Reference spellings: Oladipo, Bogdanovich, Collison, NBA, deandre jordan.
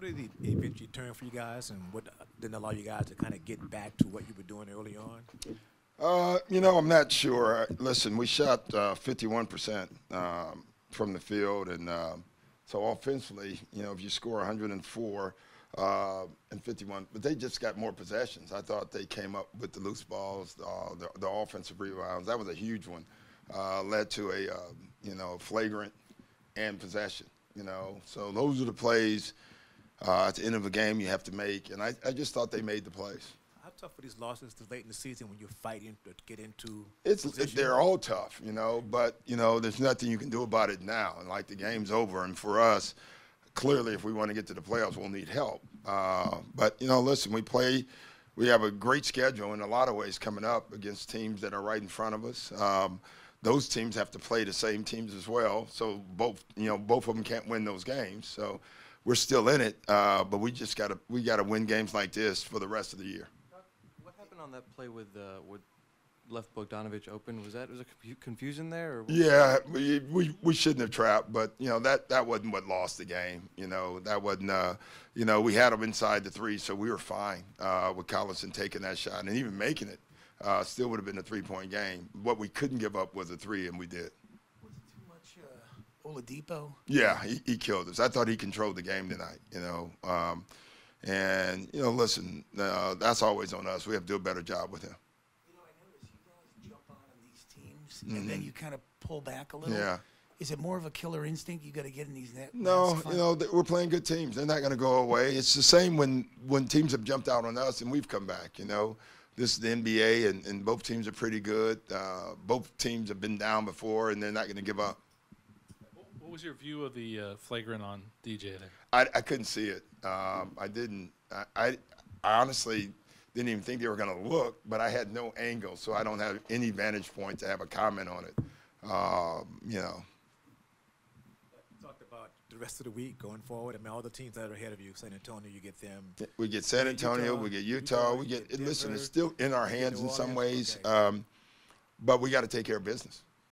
What are the eventually turn for you guys, and what didn't allow you guys to kind of get back to what you were doing early on? You know, I'm not sure. Listen, we shot 51% from the field, and so offensively, you know, if you score 104 and 51, but they just got more possessions. I thought they came up with the loose balls, the offensive rebounds. That was a huge one. Led to a, you know, flagrant and possession, you know. So those are the plays at the end of a game you have to make, and I just thought they made the plays. How tough are these losses late in the season when you're fighting to get into position? They're all tough, you know, but, you know, there's nothing you can do about it now. And, like, the game's over, and for us, clearly if we want to get to the playoffs, we'll need help. But, you know, listen, we have a great schedule in a lot of ways coming up against teams that are right in front of us. Those teams have to play the same teams as well, so both of them can't win those games. So we're still in it, but we gotta win games like this for the rest of the year. What happened on that play with left Bogdanovich open? Was there confusion there? Or yeah, we shouldn't have trapped, but you know that wasn't what lost the game. You know that wasn't. You know we had them inside the three, so we were fine with Collison taking that shot and even making it. Still would have been a three-point game. What we couldn't give up was a three, and we did. Was it too much Oladipo? Yeah, he killed us. I thought he controlled the game tonight, you know. And, you know, listen, that's always on us. We have to do a better job with him. You know, I notice you guys jump on these teams, and then you kind of pull back a little. Yeah. Is it more of a killer instinct you got to get in these nets? No, you know, we're playing good teams. They're not going to go away. It's the same when teams have jumped out on us and we've come back, you know. This is the NBA, and both teams are pretty good. Both teams have been down before, and they're not going to give up. What was your view of the flagrant on DJ there? I couldn't see it. I didn't. I honestly didn't even think they were going to look, but I had no angle, so I don't have any vantage point to have a comment on it, you know. The rest of the week going forward, I mean, all the teams that are ahead of you, San Antonio, you get them. We get San Antonio, Utah, we get Utah, we get Denver, listen, it's still in our hands in some ways, but we got to take care of business.